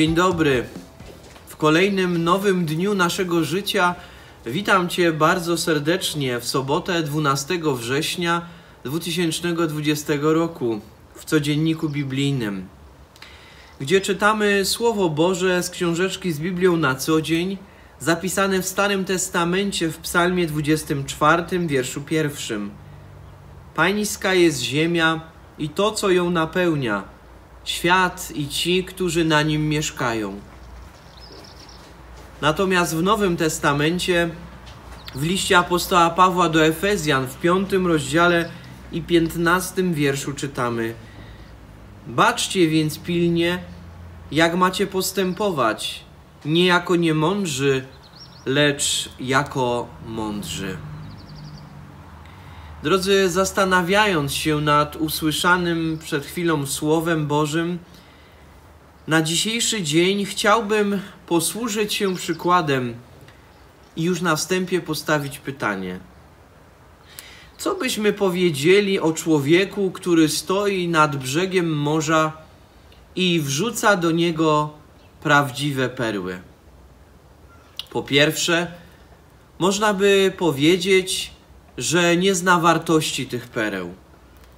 Dzień dobry. W kolejnym nowym dniu naszego życia witam Cię bardzo serdecznie w sobotę 12 września 2020 roku w Codzienniku Biblijnym, gdzie czytamy Słowo Boże z książeczki z Biblią na co dzień, zapisane w Starym Testamencie w Psalmie 24, wierszu 1. Pańska jest ziemia i to, co ją napełnia, świat i ci, którzy na nim mieszkają. Natomiast w Nowym Testamencie, w liście apostoła Pawła do Efezjan w 5 rozdziale i 15 wierszu czytamy: Baczcie więc pilnie, jak macie postępować, nie jako niemądrzy, lecz jako mądrzy. Drodzy, zastanawiając się nad usłyszanym przed chwilą Słowem Bożym, na dzisiejszy dzień chciałbym posłużyć się przykładem i już na wstępie postawić pytanie. Co byśmy powiedzieli o człowieku, który stoi nad brzegiem morza i wrzuca do niego prawdziwe perły? Po pierwsze, można by powiedzieć, że nie zna wartości tych pereł.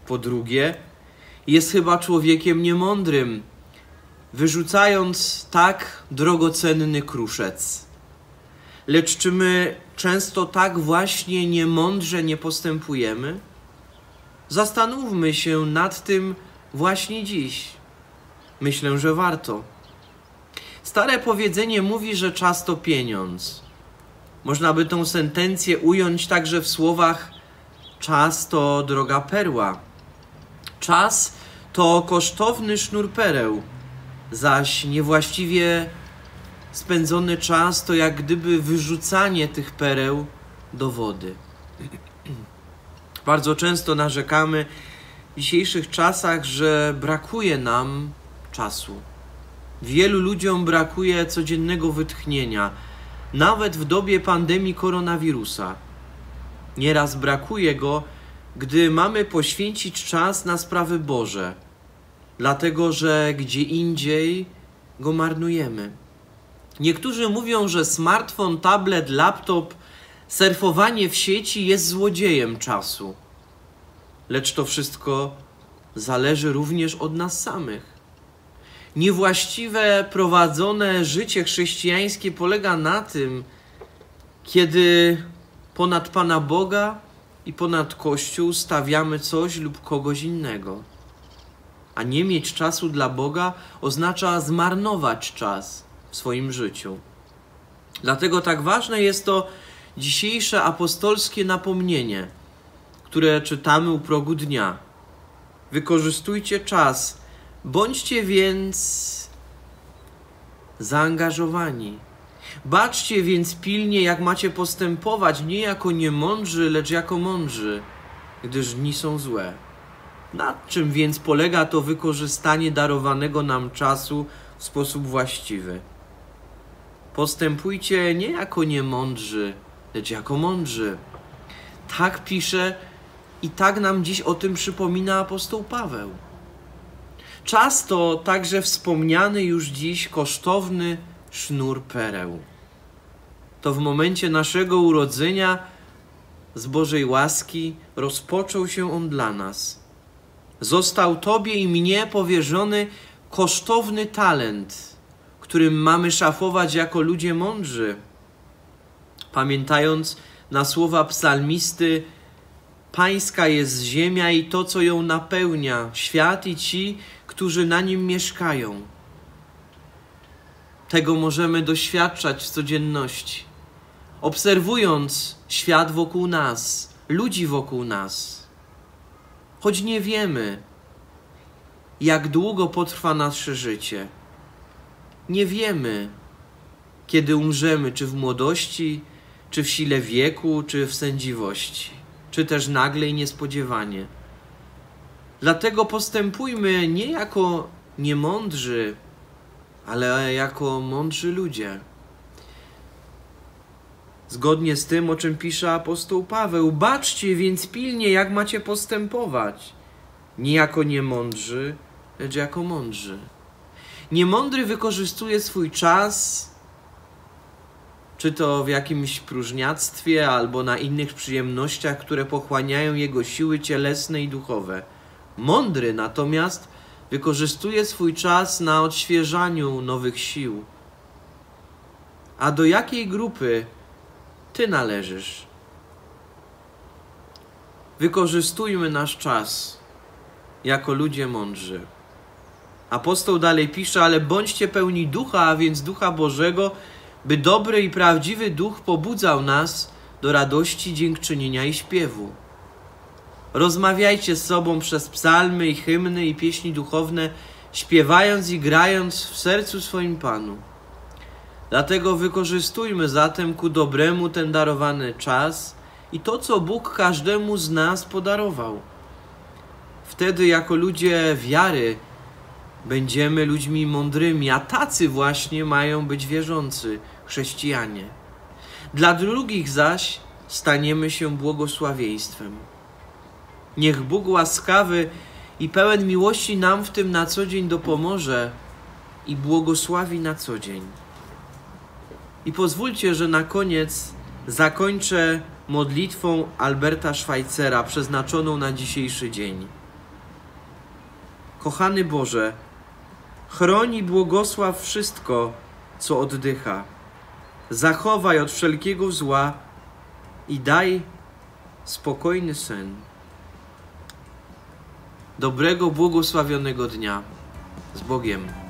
Po drugie, jest chyba człowiekiem niemądrym, wyrzucając tak drogocenny kruszec. Lecz czy my często tak właśnie niemądrze nie postępujemy? Zastanówmy się nad tym właśnie dziś. Myślę, że warto. Stare powiedzenie mówi, że czas to pieniądz. Można by tą sentencję ująć także w słowach: czas to droga perła. Czas to kosztowny sznur pereł, zaś niewłaściwie spędzony czas to jak gdyby wyrzucanie tych pereł do wody. Bardzo często narzekamy w dzisiejszych czasach, że brakuje nam czasu. Wielu ludziom brakuje codziennego wytchnienia. Nawet w dobie pandemii koronawirusa. Nieraz brakuje go, gdy mamy poświęcić czas na sprawy Boże, dlatego że gdzie indziej go marnujemy. Niektórzy mówią, że smartfon, tablet, laptop, surfowanie w sieci jest złodziejem czasu. Lecz to wszystko zależy również od nas samych. Niewłaściwe prowadzone życie chrześcijańskie polega na tym, kiedy ponad Pana Boga i ponad Kościół stawiamy coś lub kogoś innego. A nie mieć czasu dla Boga oznacza zmarnować czas w swoim życiu. Dlatego tak ważne jest to dzisiejsze apostolskie napomnienie, które czytamy u progu dnia. Wykorzystujcie czas. Bądźcie więc zaangażowani. Baczcie więc pilnie, jak macie postępować, nie jako niemądrzy, lecz jako mądrzy, gdyż dni są złe. Na czym więc polega to wykorzystanie darowanego nam czasu w sposób właściwy? Postępujcie nie jako niemądrzy, lecz jako mądrzy. Tak pisze i tak nam dziś o tym przypomina apostoł Paweł. Czas to także wspomniany już dziś kosztowny sznur pereł. To w momencie naszego urodzenia z Bożej łaski rozpoczął się on dla nas. Został Tobie i mnie powierzony kosztowny talent, którym mamy szafować jako ludzie mądrzy. Pamiętając na słowa psalmisty: Pańska jest ziemia i to, co ją napełnia, świat i ci, którzy na nim mieszkają. Tego możemy doświadczać w codzienności, obserwując świat wokół nas, ludzi wokół nas. Choć nie wiemy, jak długo potrwa nasze życie. Nie wiemy, kiedy umrzemy, czy w młodości, czy w sile wieku, czy w sędziwości, czy też nagle i niespodziewanie. Dlatego postępujmy nie jako niemądrzy, ale jako mądrzy ludzie. Zgodnie z tym, o czym pisze apostoł Paweł: baczcie więc pilnie, jak macie postępować, nie jako niemądrzy, lecz jako mądrzy. Niemądry wykorzystuje swój czas, czy to w jakimś próżniactwie, albo na innych przyjemnościach, które pochłaniają jego siły cielesne i duchowe. Mądry natomiast wykorzystuje swój czas na odświeżaniu nowych sił. A do jakiej grupy ty należysz? Wykorzystujmy nasz czas jako ludzie mądrzy. Apostoł dalej pisze, ale bądźcie pełni ducha, a więc Ducha Bożego, by dobry i prawdziwy duch pobudzał nas do radości, dziękczynienia i śpiewu. Rozmawiajcie z sobą przez psalmy i hymny i pieśni duchowne, śpiewając i grając w sercu swoim Panu. Dlatego wykorzystujmy zatem ku dobremu ten darowany czas i to, co Bóg każdemu z nas podarował. Wtedy jako ludzie wiary będziemy ludźmi mądrymi, a tacy właśnie mają być wierzący, chrześcijanie. Dla drugich zaś staniemy się błogosławieństwem. Niech Bóg łaskawy i pełen miłości nam w tym na co dzień dopomoże i błogosławi na co dzień. I pozwólcie, że na koniec zakończę modlitwą Alberta Szwajcera przeznaczoną na dzisiejszy dzień. Kochany Boże, chroń i błogosław wszystko, co oddycha. Zachowaj od wszelkiego zła i daj spokojny sen. Dobrego, błogosławionego dnia. Z Bogiem.